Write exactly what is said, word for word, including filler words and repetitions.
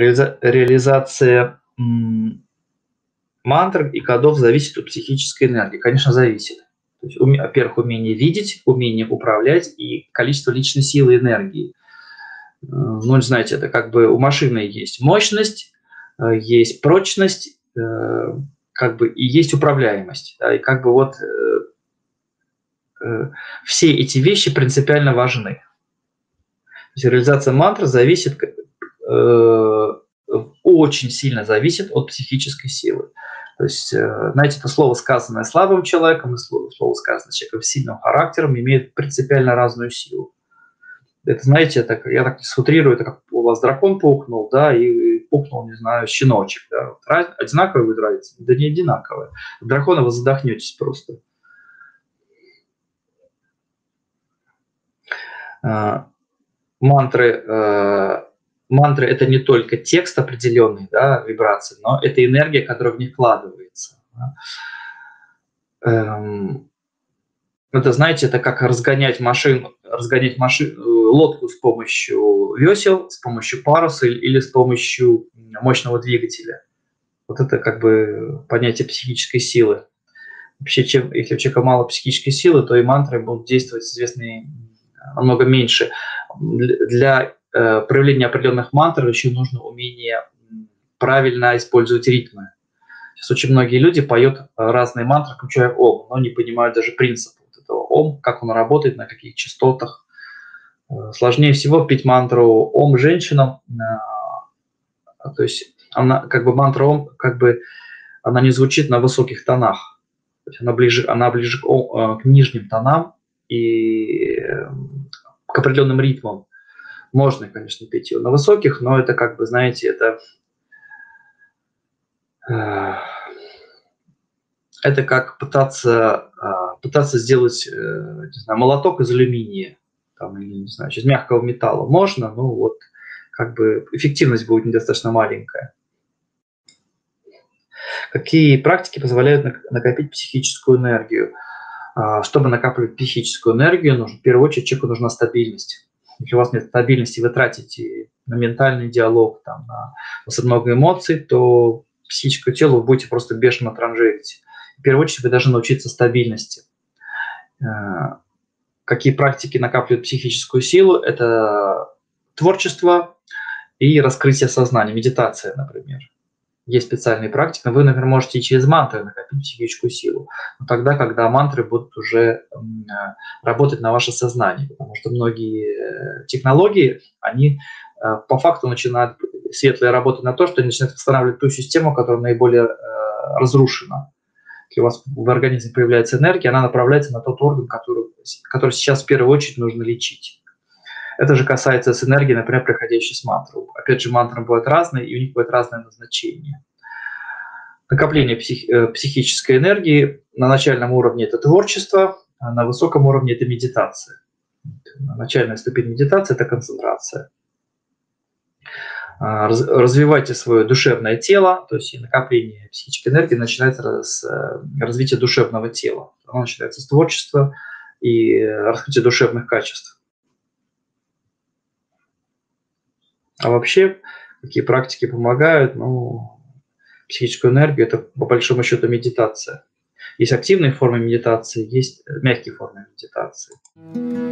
реализация мантр и кодов зависит от психической энергии. Конечно, зависит. То есть, во-первых, умение видеть, умение управлять и количество личной силы и энергии. Ну, знаете, это как бы у машины есть мощность, есть прочность, как бы и есть управляемость. Да, и как бы вот все эти вещи принципиально важны. То есть реализация мантры зависит, очень сильно зависит от психической силы. То есть, знаете, это слово, сказанное слабым человеком, и слово, слово сказанное человеком с сильным характером, имеет принципиально разную силу. Это, знаете, это, я так утрирую, это как у вас дракон пукнул, да, и пукнул, не знаю, щеночек. Да. Раз, одинаковые вы нравитесь? Да не одинаковые. От дракона вы задохнетесь просто. Мантры... Мантры – это не только текст определенный, да, вибрации, но это энергия, которая в них вкладывается. Это, знаете, это как разгонять машину, разгонять машину, лодку с помощью весел, с помощью паруса или с помощью мощного двигателя. Вот это как бы понятие психической силы. Вообще, чем, если у человека мало психической силы, то и мантры будут действовать, известные, намного меньше. Для проявление определенных мантр еще нужно умение правильно использовать ритмы. Сейчас очень многие люди поют разные мантры, включая ом, но не понимают даже принцип вот этого ом, как он работает, на каких частотах. Сложнее всего петь мантру ом женщинам. То есть она, как бы мантра ом, как бы она не звучит на высоких тонах. То есть она ближе, она ближе к, ом, к нижним тонам и к определенным ритмам. Можно, конечно, петь ее на высоких, но это как бы, знаете, это, это как пытаться, пытаться сделать, не знаю, молоток из алюминия, там, или, не знаю, из мягкого металла. Можно, но вот как бы эффективность будет недостаточно маленькая. Какие практики позволяют накопить психическую энергию? Чтобы накапливать психическую энергию, нужно, в первую очередь человеку нужна стабильность. Если у вас нет стабильности, вы тратите на ментальный диалог, там, на, на много эмоций, то психическое тело вы будете просто бешено транжирить. В первую очередь вы должны научиться стабильности. Какие практики накапливают психическую силу? Это творчество и раскрытие сознания, медитация, например. Есть специальные практики, но вы, например, можете и через мантры накопить психическую силу. Но тогда, когда мантры будут уже работать на ваше сознание, потому что многие технологии, они по факту начинают светлые работать на то, что они начинают восстанавливать ту систему, которая наиболее разрушена. Если у вас в организме появляется энергия, она направляется на тот орган, который, который сейчас в первую очередь нужно лечить. Это же касается с энергии, например, приходящей с мантру. Опять же, мантры бывают разные, и у них будет разное назначение. Накопление псих, психической энергии на начальном уровне – это творчество, а на высоком уровне – это медитация. Начальная ступень медитации – это концентрация. Раз, развивайте свое душевное тело, то есть накопление психической энергии начинается с развития душевного тела. Оно начинается с творчества и раскрытия душевных качеств. А вообще, какие практики помогают? Ну, психическую энергию – это, по большому счету, медитация. Есть активные формы медитации, есть мягкие формы медитации.